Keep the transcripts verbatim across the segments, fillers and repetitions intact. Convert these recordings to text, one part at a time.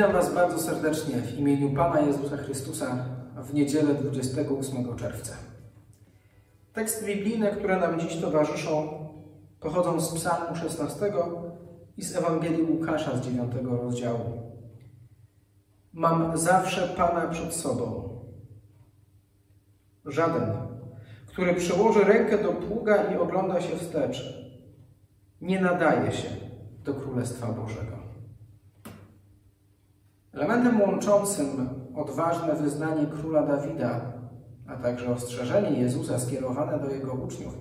Witam Was bardzo serdecznie w imieniu Pana Jezusa Chrystusa w niedzielę dwudziestego ósmego czerwca. Teksty biblijne, które nam dziś towarzyszą, pochodzą z Psalmu szesnastego i z Ewangelii Łukasza z dziewiątego rozdziału. Mam zawsze Pana przed sobą. Żaden, który przyłoży rękę do pługa i ogląda się wstecz, nie nadaje się do Królestwa Bożego. Elementem łączącym odważne wyznanie króla Dawida, a także ostrzeżenie Jezusa skierowane do jego uczniów,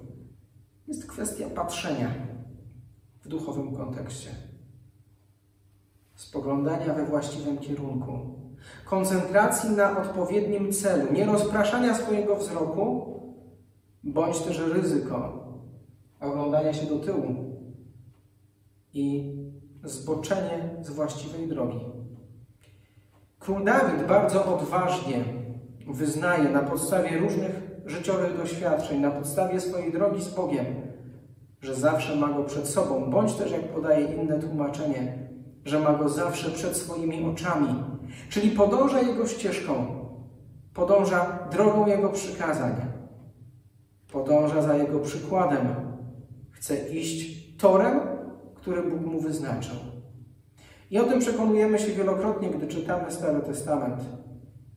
jest kwestia patrzenia w duchowym kontekście, spoglądania we właściwym kierunku, koncentracji na odpowiednim celu, nie rozpraszania swojego wzroku, bądź też ryzyko oglądania się do tyłu i zboczenie z właściwej drogi. Król Dawid bardzo odważnie wyznaje na podstawie różnych życiowych doświadczeń, na podstawie swojej drogi z Bogiem, że zawsze ma go przed sobą, bądź też, jak podaje inne tłumaczenie, że ma go zawsze przed swoimi oczami, czyli podąża jego ścieżką, podąża drogą jego przykazań, podąża za jego przykładem, chce iść torem, który Bóg mu wyznaczył. I o tym przekonujemy się wielokrotnie, gdy czytamy Stary Testament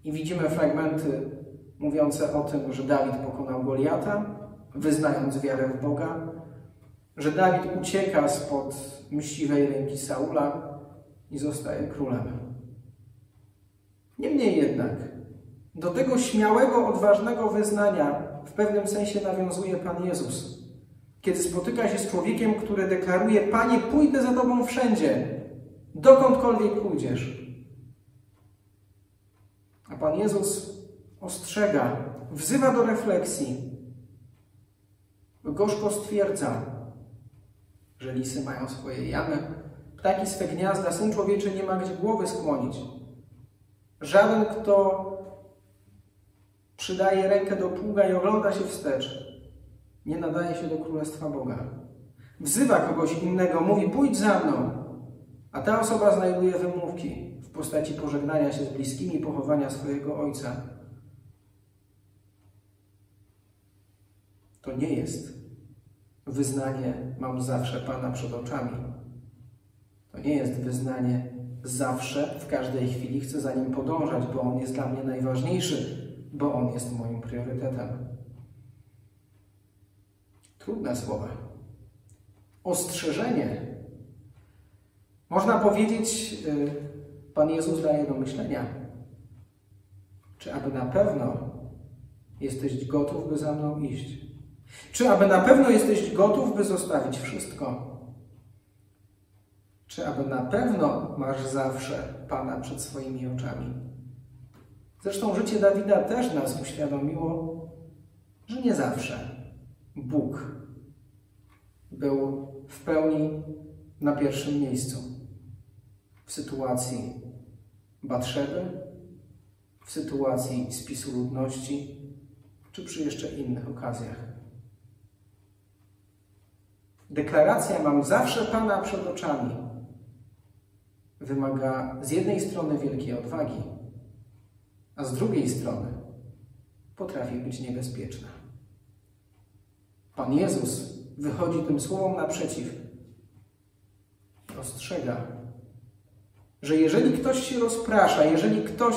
i widzimy fragmenty mówiące o tym, że Dawid pokonał Goliata, wyznając wiarę w Boga, że Dawid ucieka spod mściwej ręki Saula i zostaje królem. Niemniej jednak, do tego śmiałego, odważnego wyznania w pewnym sensie nawiązuje Pan Jezus, kiedy spotyka się z człowiekiem, który deklaruje: Panie, pójdę za Tobą wszędzie, dokądkolwiek pójdziesz. A Pan Jezus ostrzega, wzywa do refleksji. Gorzko stwierdza, że lisy mają swoje jamy, ptaki swe gniazda, Syn Człowieczy nie ma gdzie głowy skłonić. Żaden, kto przydaje rękę do pługa i ogląda się wstecz, nie nadaje się do Królestwa Boga. Wzywa kogoś innego, mówi: pójdź za mną. A ta osoba znajduje wymówki w postaci pożegnania się z bliskimi, pochowania swojego ojca. To nie jest wyznanie: mam zawsze Pana przed oczami. To nie jest wyznanie: zawsze, w każdej chwili chcę za Nim podążać, bo On jest dla mnie najważniejszy, bo On jest moim priorytetem. Trudne słowa. Ostrzeżenie. Można powiedzieć, Pan Jezus daje do myślenia, czy aby na pewno jesteś gotów, by za mną iść? Czy aby na pewno jesteś gotów, by zostawić wszystko? Czy aby na pewno masz zawsze Pana przed swoimi oczami? Zresztą życie Dawida też nas uświadomiło, że nie zawsze Bóg był w pełni na pierwszym miejscu. W sytuacji Batszeby, w sytuacji spisu ludności, czy przy jeszcze innych okazjach. Deklaracja "mam zawsze Pana przed oczami" wymaga z jednej strony wielkiej odwagi, a z drugiej strony potrafi być niebezpieczna. Pan Jezus wychodzi tym słowom naprzeciw i ostrzega, że jeżeli ktoś się rozprasza, jeżeli ktoś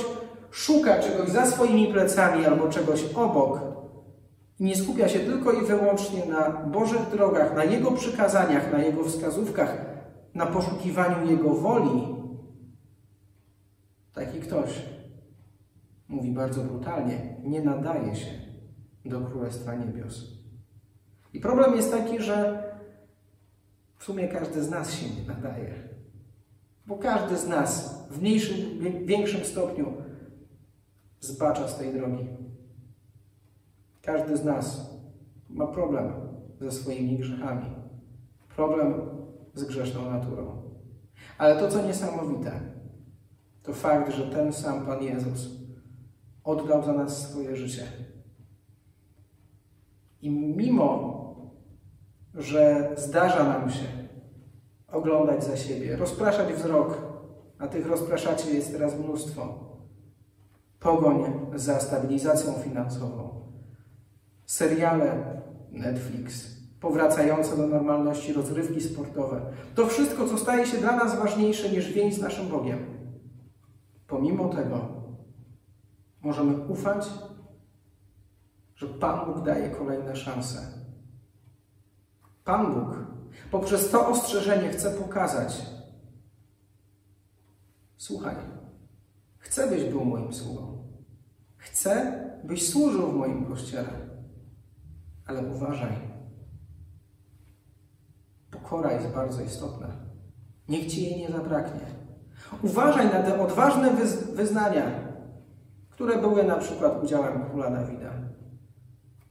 szuka czegoś za swoimi plecami albo czegoś obok i nie skupia się tylko i wyłącznie na Bożych drogach, na Jego przykazaniach, na Jego wskazówkach, na poszukiwaniu Jego woli, taki ktoś, mówi bardzo brutalnie, nie nadaje się do Królestwa Niebios. I problem jest taki, że w sumie każdy z nas się nie nadaje. Bo każdy z nas w mniejszym, większym stopniu zbacza z tej drogi. Każdy z nas ma problem ze swoimi grzechami, problem z grzeszną naturą. Ale to, co niesamowite, to fakt, że ten sam Pan Jezus oddał za nas swoje życie. I mimo, że zdarza nam się oglądać za siebie, rozpraszać wzrok, a tych rozpraszaczy jest teraz mnóstwo. Pogoń za stabilizacją finansową, seriale Netflix, powracające do normalności rozrywki sportowe. To wszystko, co staje się dla nas ważniejsze niż więź z naszym Bogiem. Pomimo tego możemy ufać, że Pan Bóg daje kolejne szanse. Pan Bóg poprzez to ostrzeżenie chce pokazać: słuchaj, chcę, byś był moim sługą. Chcę, byś służył w moim kościele. Ale uważaj. Pokora jest bardzo istotna. Niech ci jej nie zabraknie. Uważaj na te odważne wyznania, które były na przykład udziałem króla Dawida.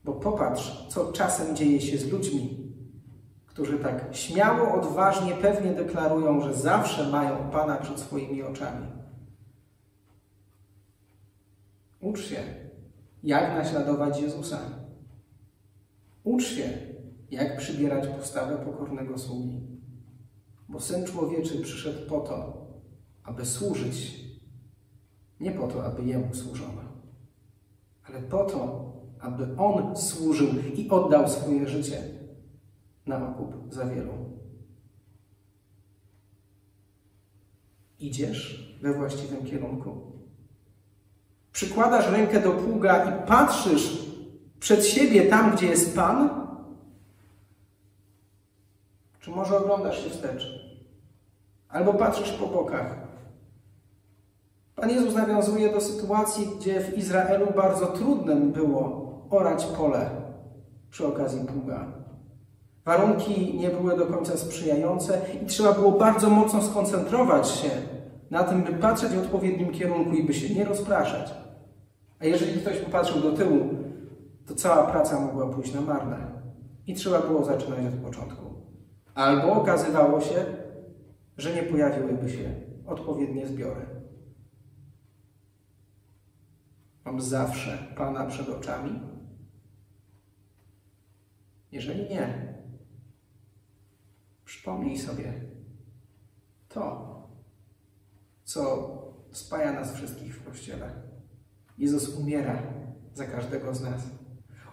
Bo popatrz, co czasem dzieje się z ludźmi, którzy tak śmiało, odważnie, pewnie deklarują, że zawsze mają Pana przed swoimi oczami. Ucz się, jak naśladować Jezusa. Ucz się, jak przybierać postawę pokornego sługi. Bo Syn Człowieczy przyszedł po to, aby służyć. Nie po to, aby Jemu służono, ale po to, aby On służył i oddał swoje życie na okup za wielu. Idziesz we właściwym kierunku. Przykładasz rękę do pługa i patrzysz przed siebie tam, gdzie jest Pan? Czy może oglądasz się wstecz? Albo patrzysz po bokach? Pan Jezus nawiązuje do sytuacji, gdzie w Izraelu bardzo trudnym było orać pole przy okazji pługa. Warunki nie były do końca sprzyjające i trzeba było bardzo mocno skoncentrować się na tym, by patrzeć w odpowiednim kierunku i by się nie rozpraszać. A jeżeli ktoś popatrzył do tyłu, to cała praca mogła pójść na marne i trzeba było zaczynać od początku. Albo okazywało się, że nie pojawiłyby się odpowiednie zbiory. Mam zawsze Pana przed oczami? Jeżeli nie, przypomnij sobie to, co spaja nas wszystkich w Kościele. Jezus umiera za każdego z nas.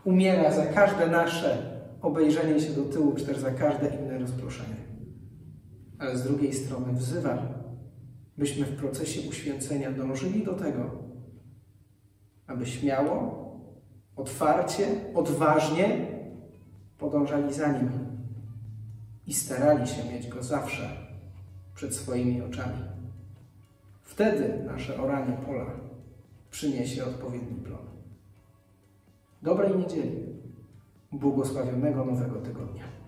Umiera za każde nasze obejrzenie się do tyłu, czy też za każde inne rozproszenie. Ale z drugiej strony wzywa, byśmy w procesie uświęcenia dążyli do tego, aby śmiało, otwarcie, odważnie podążali za Nim i starali się mieć Go zawsze przed swoimi oczami. Wtedy nasze oranie pola przyniesie odpowiedni plon. Dobrej niedzieli, błogosławionego nowego tygodnia.